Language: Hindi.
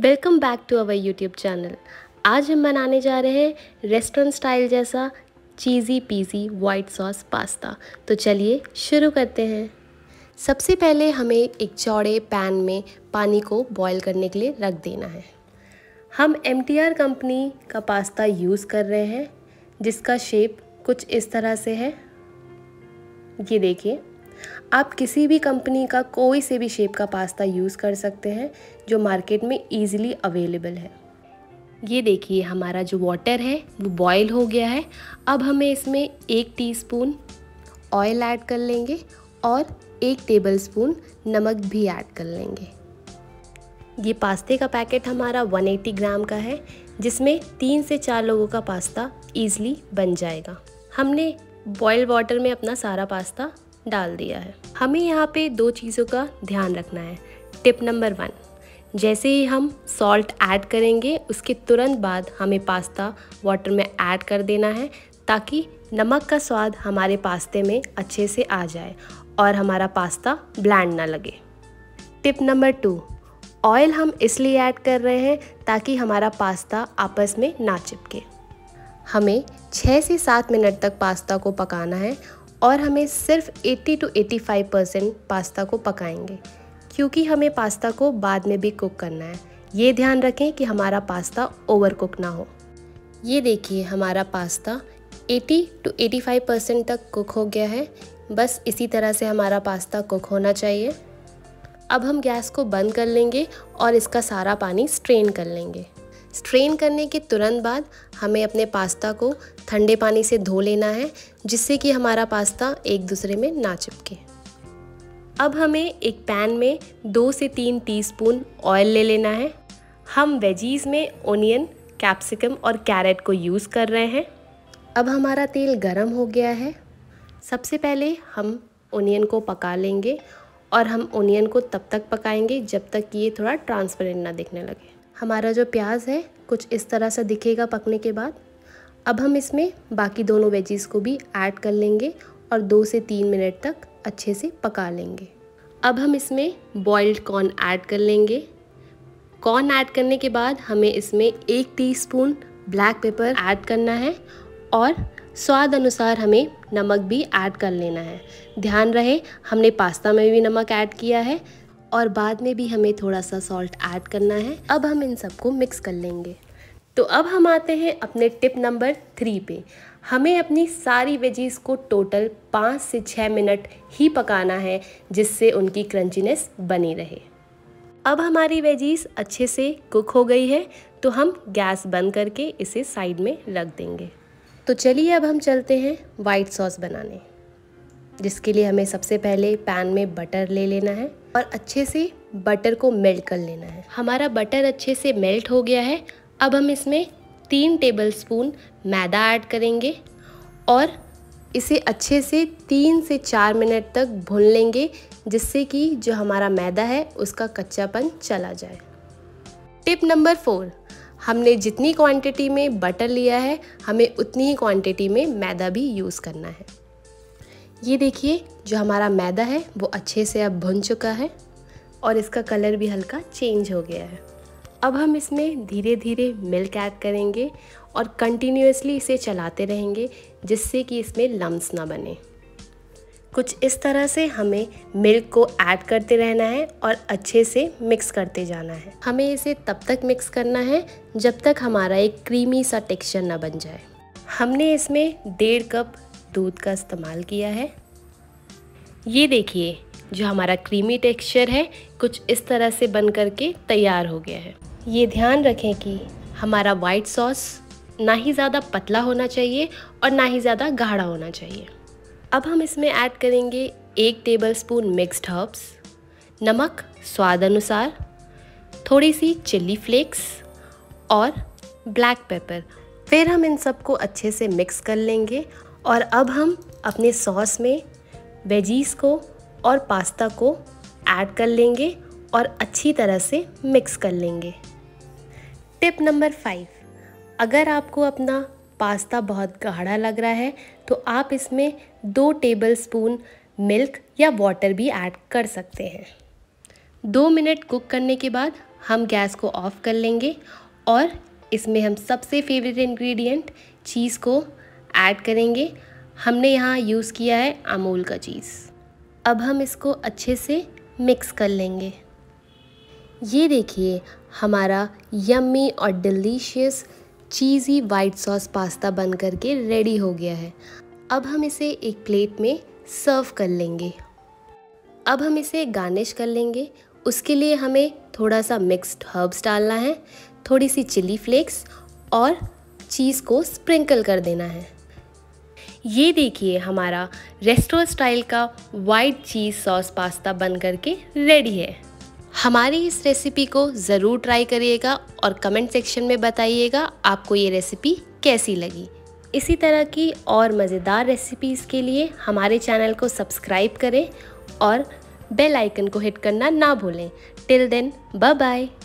Welcome back to our YouTube channel. आज हम बनाने जा रहे हैं रेस्टोरेंट स्टाइल जैसा cheesy peasy white sauce pasta. तो चलिए शुरू करते हैं। सबसे पहले हमें एक चौड़े पैन में पानी को बॉईल करने के लिए रख देना है। हम MTR कंपनी का पास्ता यूज़ कर रहे हैं जिसका शेप कुछ इस तरह से है। ये देखिए, आप किसी भी कंपनी का कोई से भी शेप का पास्ता यूज़ कर सकते हैं जो मार्केट में इजीली अवेलेबल है। ये देखिए, हमारा जो वाटर है वो बॉयल हो गया है। अब हमें इसमें 1 टीस्पून ऑयल ऐड कर लेंगे और 1 टेबलस्पून नमक भी ऐड कर लेंगे। ये पास्ते का पैकेट हमारा 180 ग्राम का है जिसमें 3 से 4 लोगों का पास्ता ईजिली बन जाएगा। हमने बॉयल वाटर में अपना सारा पास्ता डाल दिया है। हमें यहाँ पे 2 चीज़ों का ध्यान रखना है। टिप नंबर 1, जैसे ही हम सॉल्ट ऐड करेंगे उसके तुरंत बाद हमें पास्ता वाटर में ऐड कर देना है ताकि नमक का स्वाद हमारे पास्ते में अच्छे से आ जाए और हमारा पास्ता ब्लैंड ना लगे। टिप नंबर 2, ऑयल हम इसलिए ऐड कर रहे हैं ताकि हमारा पास्ता आपस में ना चिपके। हमें 6 से 7 मिनट तक पास्ता को पकाना है और हमें सिर्फ 80 से 85% पास्ता को पकाएंगे क्योंकि हमें पास्ता को बाद में भी कुक करना है। ये ध्यान रखें कि हमारा पास्ता ओवर कुक ना हो। ये देखिए, हमारा पास्ता 80 से 85% तक कुक हो गया है। बस इसी तरह से हमारा पास्ता कुक होना चाहिए। अब हम गैस को बंद कर लेंगे और इसका सारा पानी स्ट्रेन कर लेंगे। स्ट्रेन करने के तुरंत बाद हमें अपने पास्ता को ठंडे पानी से धो लेना है जिससे कि हमारा पास्ता एक दूसरे में ना चिपके। अब हमें एक पैन में 2 से 3 टीस्पून ऑयल ले लेना है। हम वेजीज़ में ओनियन, कैप्सिकम और कैरेट को यूज़ कर रहे हैं। अब हमारा तेल गरम हो गया है। सबसे पहले हम ओनियन को पका लेंगे और हम ओनियन को तब तक पकाएंगे जब तक ये थोड़ा ट्रांसपेरेंट ना दिखने लगे। हमारा जो प्याज है कुछ इस तरह से दिखेगा पकने के बाद। अब हम इसमें बाकी दोनों वेजीज़ को भी ऐड कर लेंगे और 2 से 3 मिनट तक अच्छे से पका लेंगे। अब हम इसमें बॉइल्ड कॉर्न ऐड कर लेंगे। कॉर्न ऐड करने के बाद हमें इसमें 1 टीस्पून ब्लैक पेपर ऐड करना है और स्वाद अनुसार हमें नमक भी ऐड कर लेना है। ध्यान रहे, हमने पास्ता में भी नमक ऐड किया है और बाद में भी हमें थोड़ा सा सॉल्ट ऐड करना है। अब हम इन सबको मिक्स कर लेंगे। तो अब हम आते हैं अपने टिप नंबर 3 पे। हमें अपनी सारी वेजीज़ को टोटल 5 से 6 मिनट ही पकाना है जिससे उनकी क्रंचीनेस बनी रहे। अब हमारी वेजीज़ अच्छे से कुक हो गई है तो हम गैस बंद करके इसे साइड में रख देंगे। तो चलिए अब हम चलते हैं वाइट सॉस बनाने, जिसके लिए हमें सबसे पहले पैन में बटर ले लेना है और अच्छे से बटर को मेल्ट कर लेना है। हमारा बटर अच्छे से मेल्ट हो गया है। अब हम इसमें 3 टेबलस्पून मैदा ऐड करेंगे और इसे अच्छे से 3 से 4 मिनट तक भून लेंगे जिससे कि जो हमारा मैदा है उसका कच्चापन चला जाए। टिप नंबर 4, हमने जितनी क्वांटिटी में बटर लिया है हमें उतनी ही क्वांटिटी में मैदा भी यूज़ करना है। ये देखिए, जो हमारा मैदा है वो अच्छे से अब भुन चुका है और इसका कलर भी हल्का चेंज हो गया है। अब हम इसमें धीरे धीरे मिल्क ऐड करेंगे और कंटिन्यूअसली इसे चलाते रहेंगे जिससे कि इसमें लम्स ना बने। कुछ इस तरह से हमें मिल्क को ऐड करते रहना है और अच्छे से मिक्स करते जाना है। हमें इसे तब तक मिक्स करना है जब तक हमारा एक क्रीमी सा टेक्सचर ना बन जाए। हमने इसमें 1.5 कप दूध का इस्तेमाल किया है। ये देखिए, जो हमारा क्रीमी टेक्सचर है कुछ इस तरह से बन करके तैयार हो गया है। ये ध्यान रखें कि हमारा वाइट सॉस ना ही ज़्यादा पतला होना चाहिए और ना ही ज़्यादा गाढ़ा होना चाहिए। अब हम इसमें ऐड करेंगे 1 टेबलस्पून मिक्स्ड हर्ब्स, नमक स्वाद अनुसार, थोड़ी सी चिली फ्लेक्स और ब्लैक पेपर। फिर हम इन सबको अच्छे से मिक्स कर लेंगे और अब हम अपने सॉस में वेजीज़ को और पास्ता को ऐड कर लेंगे और अच्छी तरह से मिक्स कर लेंगे। टिप नंबर 5, अगर आपको अपना पास्ता बहुत गाढ़ा लग रहा है तो आप इसमें 2 टेबलस्पून मिल्क या वाटर भी ऐड कर सकते हैं। 2 मिनट कुक करने के बाद हम गैस को ऑफ कर लेंगे और इसमें हम सबसे फेवरेट इंग्रेडिएंट चीज़ को ऐड करेंगे। हमने यहाँ यूज़ किया है अमूल का चीज़। अब हम इसको अच्छे से मिक्स कर लेंगे। ये देखिए हमारा यम्मी और delicious cheesy white sauce pasta बन करके रेडी हो गया है। अब हम इसे एक प्लेट में सर्व कर लेंगे। अब हम इसे गार्निश कर लेंगे। उसके लिए हमें थोड़ा सा मिक्स्ड हर्ब्स डालना है, थोड़ी सी चिली फ्लेक्स और चीज़ को स्प्रिंकल कर देना है। ये देखिए हमारा रेस्टोरेंट स्टाइल का वाइट चीज़ सॉस पास्ता बन करके रेडी है। हमारी इस रेसिपी को ज़रूर ट्राई करिएगा और कमेंट सेक्शन में बताइएगा आपको ये रेसिपी कैसी लगी। इसी तरह की और मज़ेदार रेसिपीज़ के लिए हमारे चैनल को सब्सक्राइब करें और बेल आइकन को हिट करना ना भूलें। Till then bye bye.